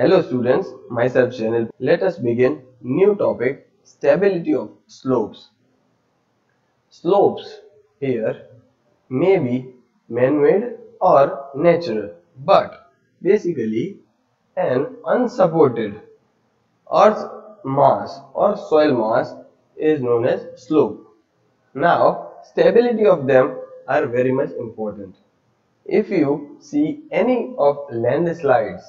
Hello students, myself Shenil. Let us begin new topic, stability of slopes. Slopes here may be man-made or natural, but basically an unsupported earth mass or soil mass is known as slope. Now, stability of them are very much important. If you see any of landslides,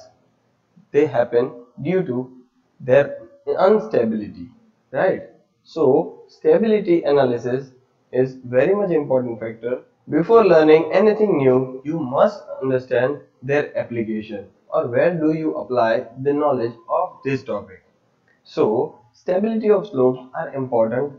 they happen due to their instability, right? So stability analysis is very much important factor. Before learning anything new, you must understand their application or where do you apply the knowledge of this topic. So stability of slopes are important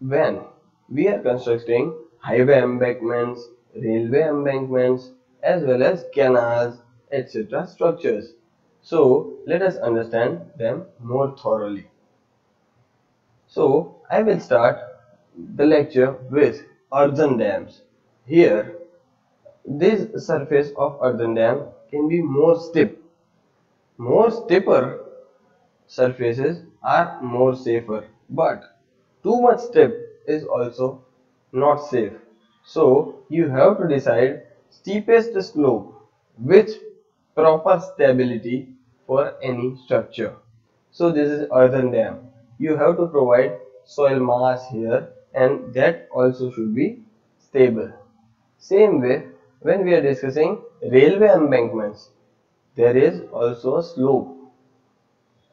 when we are constructing highway embankments, railway embankments, as well as canals, etc. structures. So let us understand them more thoroughly. So I will start the lecture with earthen dams. Here, this surface of earthen dam can be more stiff. More stiffer surfaces are more safer, but too much stiff is also not safe. So you have to decide steepest slope which proper stability for any structure. So this is earthen dam. You have to provide soil mass here, and that also should be stable. Same way, when we are discussing railway embankments, there is also a slope.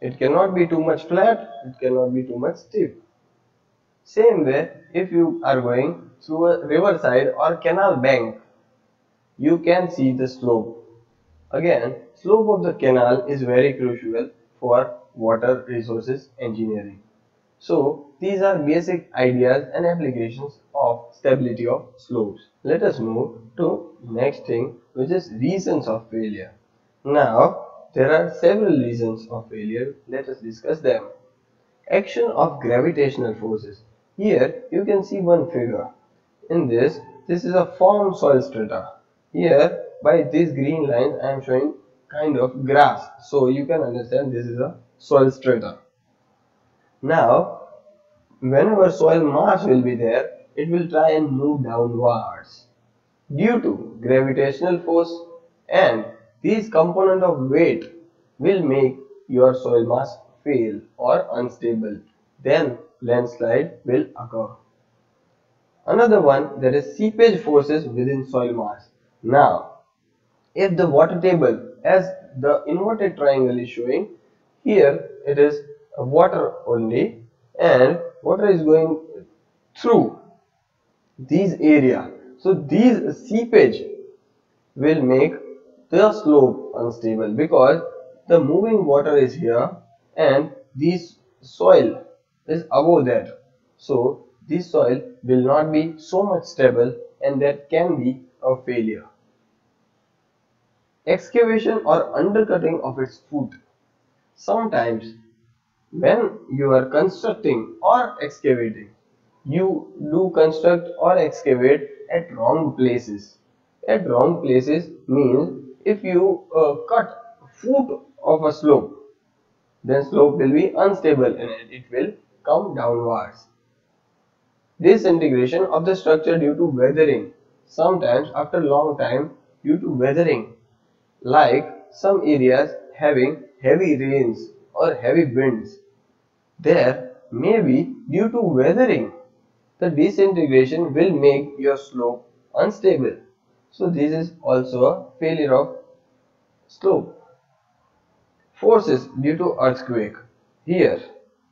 It cannot be too much flat, it cannot be too much steep. Same way, if you are going through a riverside or canal bank, you can see the slope. Again, slope of the canal is very crucial for water resources engineering. So these are basic ideas and applications of stability of slopes. Let us move to next thing, which is reasons of failure. Now there are several reasons of failure. Let us discuss them. Action of gravitational forces. Here you can see one figure. In this is a formed soil strata. Here, by these green lines, I am showing kind of grass, so you can understand this is a soil strata. Now, whenever soil mass will be there, it will try and move downwards due to gravitational force, and these component of weight will make your soil mass fail or unstable. Then landslide will occur. Another one, there is seepage forces within soil mass. Now, if the water table, as the inverted triangle is showing, here it is water only, and water is going through these area. So these seepage will make the slope unstable because the moving water is here and this soil is above that. So this soil will not be so much stable, and that can be a failure. Excavation or undercutting of its foot. Sometimes when you are constructing or excavating, you do construct or excavate at wrong places. At wrong places means if you cut foot of a slope, then slope will be unstable and it will come downwards. Disintegration of the structure due to weathering. Sometimes after long time, due to weathering, like some areas having heavy rains or heavy winds, there may be due to weathering, the disintegration will make your slope unstable. So this is also a failure of slope. Forces due to earthquake. Here,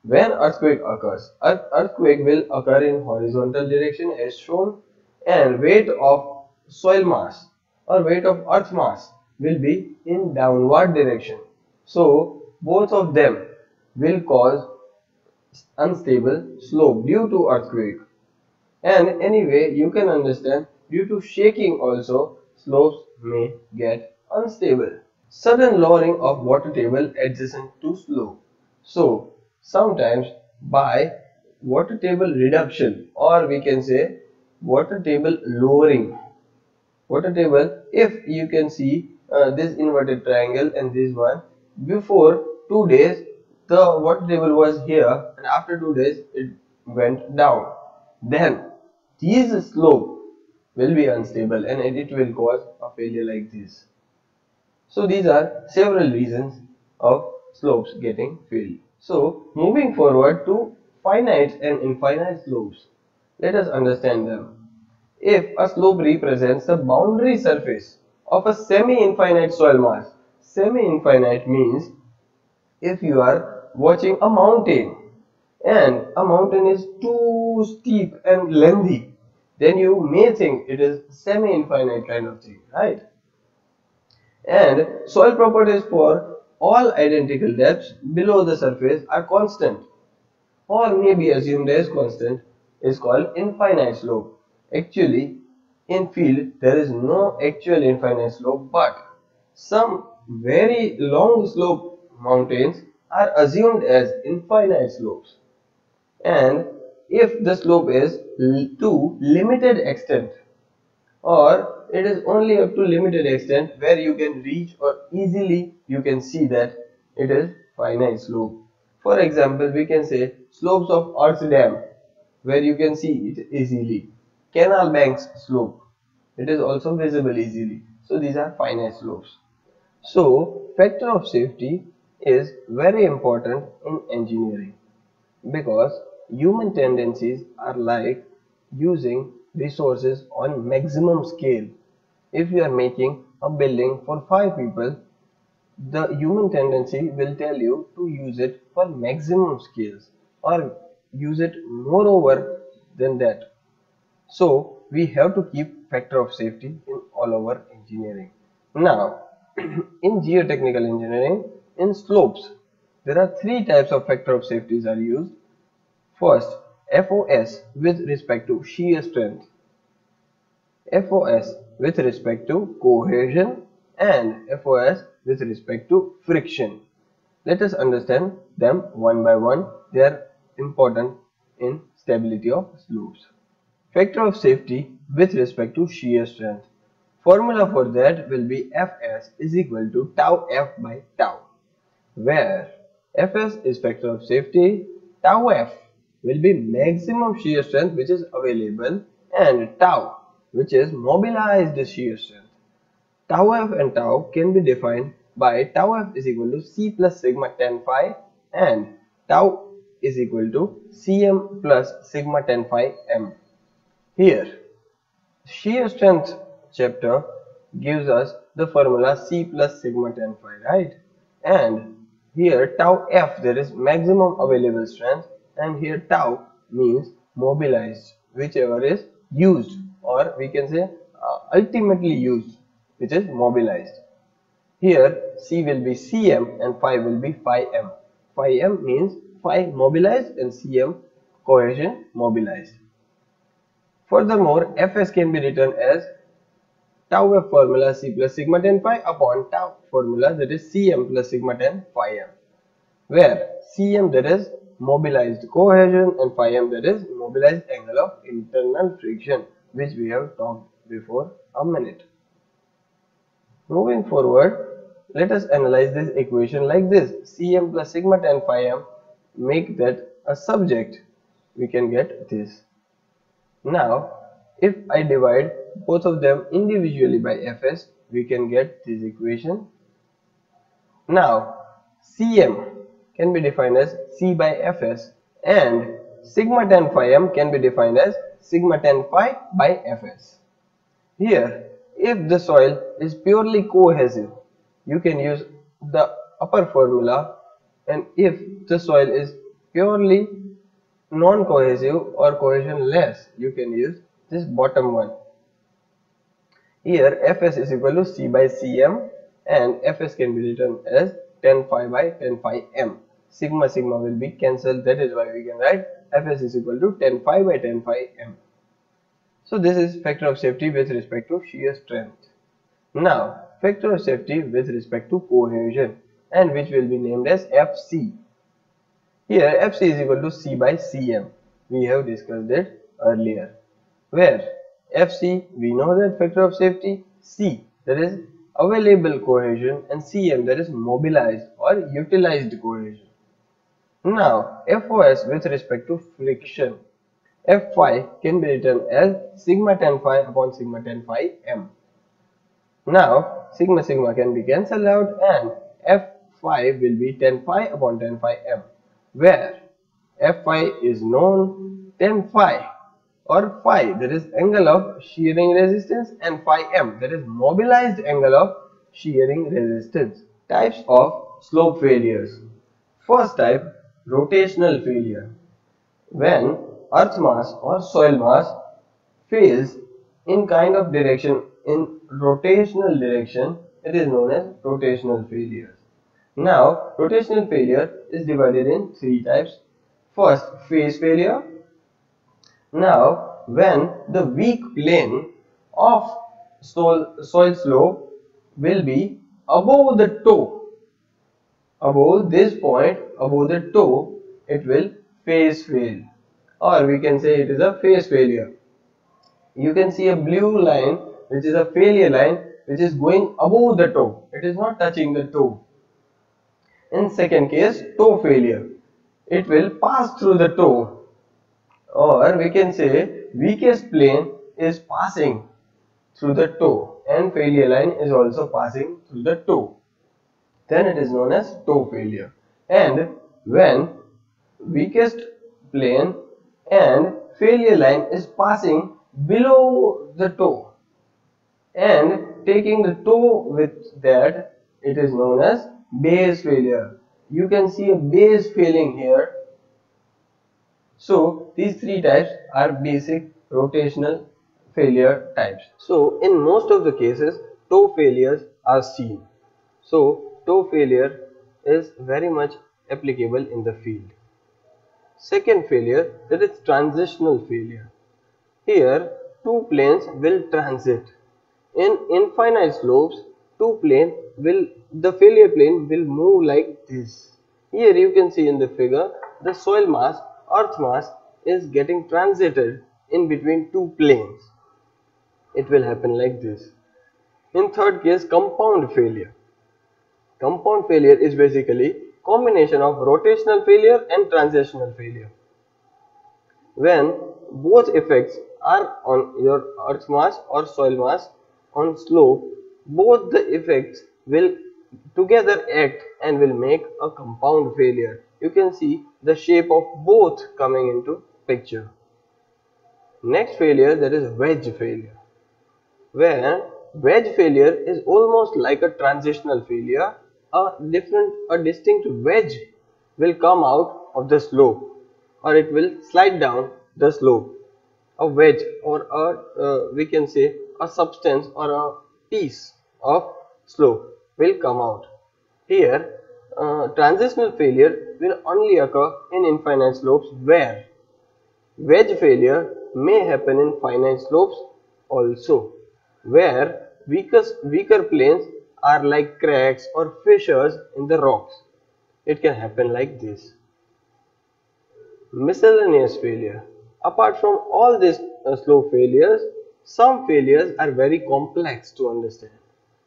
when earthquake occurs, earthquake will occur in horizontal direction as shown, and weight of soil mass or weight of earth mass will be in downward direction. So both of them will cause unstable slope due to earthquake. And anyway, you can understand due to shaking also slopes may get unstable. Sudden lowering of water table adjacent to slope. So sometimes by water table reduction, or we can say water table lowering. Water table, if you can see this inverted triangle and this one, before 2 days the water table was here, and after 2 days it went down. Then this slope will be unstable and it will cause a failure like this. So these are several reasons of slopes getting failed. So moving forward to finite and infinite slopes, let us understand them. If a slope represents the boundary surface of a semi-infinite soil mass, semi-infinite means if you are watching a mountain and a mountain is too steep and lengthy, then you may think it is semi-infinite kind of thing, right? And soil properties for all identical depths below the surface are constant or may be assumed as constant is called infinite slope. Actually, in field there is no actual infinite slope, but some very long slope mountains are assumed as infinite slopes. And if the slope is to limited extent, or it is only up to limited extent where you can reach or easily you can see, that it is finite slope. For example, we can say slopes of earth dam, where you can see it easily. Canal banks slope, it is also visible easily. So these are finite slopes. So factor of safety is very important in engineering, because human tendencies are like using resources on maximum scale. If you are making a building for 5 people, the human tendency will tell you to use it for maximum scales or use it moreover than that. So we have to keep factor of safety in all our engineering. Now in geotechnical engineering, in slopes, there are 3 types of factor of safeties are used. First, FOS with respect to shear strength, FOS with respect to cohesion, and FOS with respect to friction. Let us understand them one by one. They are important in stability of slopes. Factor of safety with respect to shear strength. Formula for that will be Fs is equal to tau f by tau, where Fs is factor of safety, tau f will be maximum shear strength which is available, and tau which is mobilized shear strength. Tau f and tau can be defined by tau f is equal to C plus sigma tan phi, and tau is equal to Cm plus sigma tan phi m. Here shear strength chapter gives us the formula C plus sigma tan phi, right? And here tau f, there is maximum available strength, and here tau means mobilized, whichever is used, or we can say ultimately used, which is mobilized. Here C will be Cm and phi will be phi m. Phi m means phi mobilized and Cm cohesion mobilized. Furthermore, Fs can be written as tau f formula C plus sigma tan phi upon tau formula, that is Cm plus sigma tan phi m, where Cm, that is mobilized cohesion, and phi m, that is mobilized angle of internal friction, which we have talked before a minute. Moving forward, let us analyze this equation like this. Cm plus sigma tan phi m, make that a subject, we can get this. Now if I divide both of them individually by Fs, we can get this equation. Now Cm can be defined as C by Fs, and sigma tan phi m can be defined as sigma tan phi by Fs. Here, if the soil is purely cohesive, you can use the upper formula, and if the soil is purely non-cohesive or cohesion less, you can use this bottom one. Here Fs is equal to C by Cm, and Fs can be written as tan phi by tan phi m. Sigma sigma will be cancelled, that is why we can write Fs is equal to tan phi by tan phi m. So this is factor of safety with respect to shear strength. Now factor of safety with respect to cohesion, and which will be named as Fc. Here Fc is equal to C by Cm, we have discussed it earlier, where Fc, we know that factor of safety, C, that is available cohesion, and Cm, that is mobilized or or utilized cohesion. Now, FOS with respect to friction, Fy can be written as sigma tan phi upon sigma tan phi m. Now, sigma sigma can be cancelled out and Fy will be tan phi upon tan phi m, where Fy is known, tan phi or phi, that is angle of shearing resistance, and phi m, that is mobilized angle of shearing resistance. Types of slope failures. First type, rotational failure, when earth mass or soil mass fails in kind of direction, in rotational direction, it is known as rotational failures. Now, rotational failure is divided in three types. First, phase failure. Now, when the weak plane of soil slope will be above the toe, above this point, above the toe, it will phase fail, or we can say it is a phase failure. You can see a blue line which is a failure line which is going above the toe, it is not touching the toe. In second case, toe failure, it will pass through the toe, or we can say weakest plane is passing through the toe and failure line is also passing through the toe, then it is known as toe failure. And when weakest plane and failure line is passing below the toe and taking the toe with that, it is known as base failure. You can see a base failing here. So these three types are basic rotational failure types. So in most of the cases, toe failures are seen. So toe failure is very much applicable in the field. Second failure, that is transitional failure. Here two planes will transit. In infinite slopes, the failure plane will move like this. Here you can see in the figure, the soil mass, earth mass is getting transited in between two planes. It will happen like this. In third case, compound failure. Compound failure is basically combination of rotational failure and transitional failure, when both effects are on your earth mass or soil mass on slope. Both the effects will together act and will make a compound failure. You can see the shape of both coming into picture. Next failure, that is wedge failure, where wedge failure is almost like a transitional failure. A distinct wedge will come out of the slope, or it will slide down the slope. A wedge, or we can say a substance or a piece of slope will come out. Here transitional failure will only occur in infinite slopes, where wedge failure may happen in finite slopes also, where weaker planes are like cracks or fissures in the rocks. It can happen like this. Miscellaneous failure. Apart from all these slope failures, some failures are very complex to understand.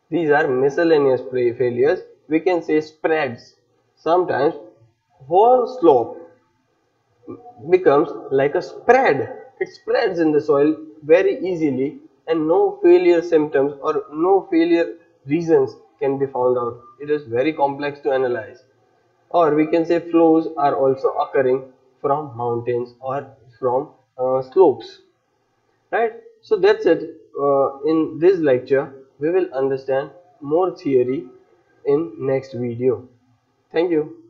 These are miscellaneous failures. We can say spreads. Sometimes whole slope becomes like a spread. It spreads in the soil very easily, and no failure symptoms or no failure reasons can be found out. It is very complex to analyze. Or we can say flows are also occurring from mountains or from slopes, right? So that's it. In this lecture, we will understand more theory in next video. Thank you.